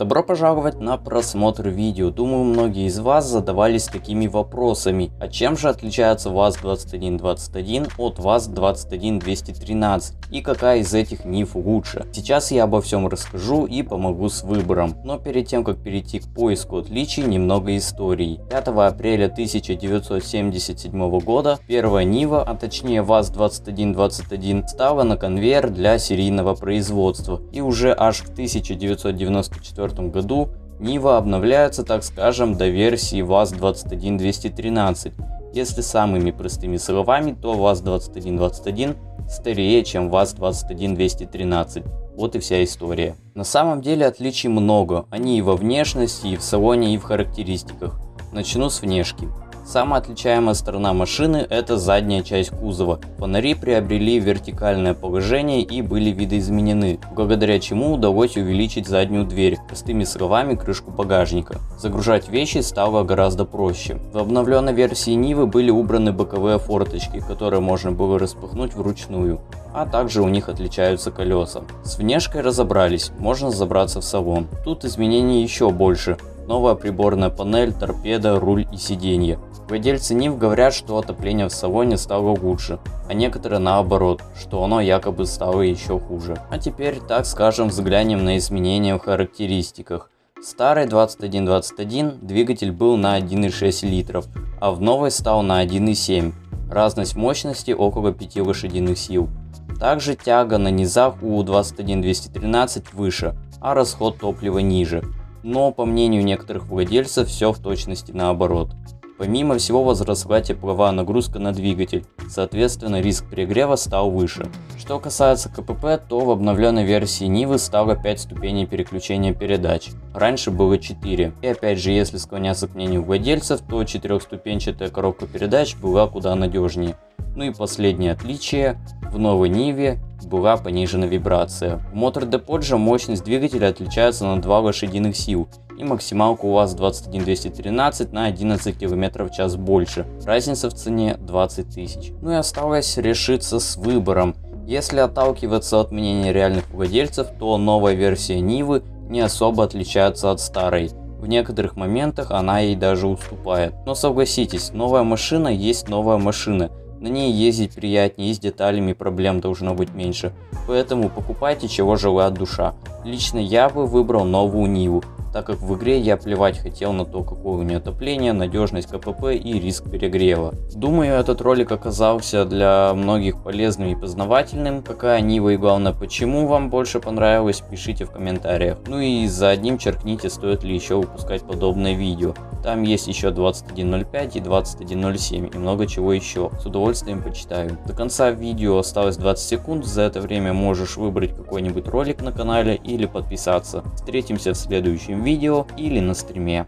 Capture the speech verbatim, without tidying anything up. Добро пожаловать на просмотр видео. Думаю, многие из вас задавались такими вопросами. А чем же отличается ВАЗ двадцать один двадцать один от ВАЗ двадцать один двести тринадцать? И какая из этих НИВ лучше? Сейчас я обо всем расскажу и помогу с выбором. Но перед тем, как перейти к поиску отличий, немного истории. пятого апреля тысяча девятьсот семьдесят седьмого года первая НИВа, а точнее ВАЗ двадцать один двадцать один, стала на конвейер для серийного производства. И уже аж в тысяча девятьсот девяносто четвёртом году НИВа обновляется, так скажем, до версии ВАЗ двадцать один двести тринадцать. Если самыми простыми словами, то ВАЗ двадцать один двадцать один старее, чем ВАЗ двадцать один двести тринадцать. Вот и вся история. На самом деле отличий много, они и во внешности, и в салоне, и в характеристиках. Начну с внешки. Самая отличаемая сторона машины – это задняя часть кузова. Фонари приобрели вертикальное положение и были видоизменены, благодаря чему удалось увеличить заднюю дверь, простыми словами, крышку багажника. Загружать вещи стало гораздо проще. В обновленной версии Нивы были убраны боковые форточки, которые можно было распахнуть вручную, а также у них отличаются колеса. С внешкой разобрались, можно забраться в салон. Тут изменений еще больше. Новая приборная панель, торпеда, руль и сиденье. Владельцы НИВ говорят, что отопление в салоне стало лучше, а некоторые наоборот, что оно якобы стало еще хуже. А теперь, так скажем, взглянем на изменения в характеристиках. В старой двадцать один двадцать один двигатель был на один и шесть литров, а в новой стал на один и семь. Разность мощности около пяти лошадиных сил. Также тяга на низах у двадцать один двести тринадцать выше, а расход топлива ниже. Но, по мнению некоторых владельцев, все в точности наоборот. Помимо всего, возросла тепловая нагрузка на двигатель, соответственно, риск перегрева стал выше. Что касается КПП, то в обновленной версии Нивы стало пять ступеней переключения передач, раньше было четыре. И опять же, если склоняться к мнению владельцев, то четырехступенчатая коробка передач была куда надежнее. Ну и последнее отличие, в новой Ниве была понижена вибрация. В Motor Depot же мощность двигателя отличается на два лошадиных сил и максималку у ВАЗ двадцать один двести тринадцать на одиннадцать километров в час больше, разница в цене двадцать тысяч. Ну и осталось решиться с выбором. Если отталкиваться от мнения реальных владельцев, то новая версия Нивы не особо отличается от старой. В некоторых моментах она ей даже уступает. Но согласитесь, новая машина есть новая машина. На ней ездить приятнее и с деталями проблем должно быть меньше. Поэтому покупайте, чего желает душа. Лично я бы выбрал новую Ниву, так как в игре я плевать хотел на то, какое у нее отопление, надежность КПП и риск перегрева. Думаю, этот ролик оказался для многих полезным и познавательным. Какая Нива и главное, почему вам больше понравилось, пишите в комментариях. Ну и за одним черкните, стоит ли еще выпускать подобное видео. Там есть еще двадцать один ноль пять и двадцать один ноль семь и много чего еще. С удовольствием почитаю. До конца видео осталось двадцать секунд, за это время можешь выбрать какой-нибудь ролик на канале или подписаться. Встретимся в следующем видео или на стриме.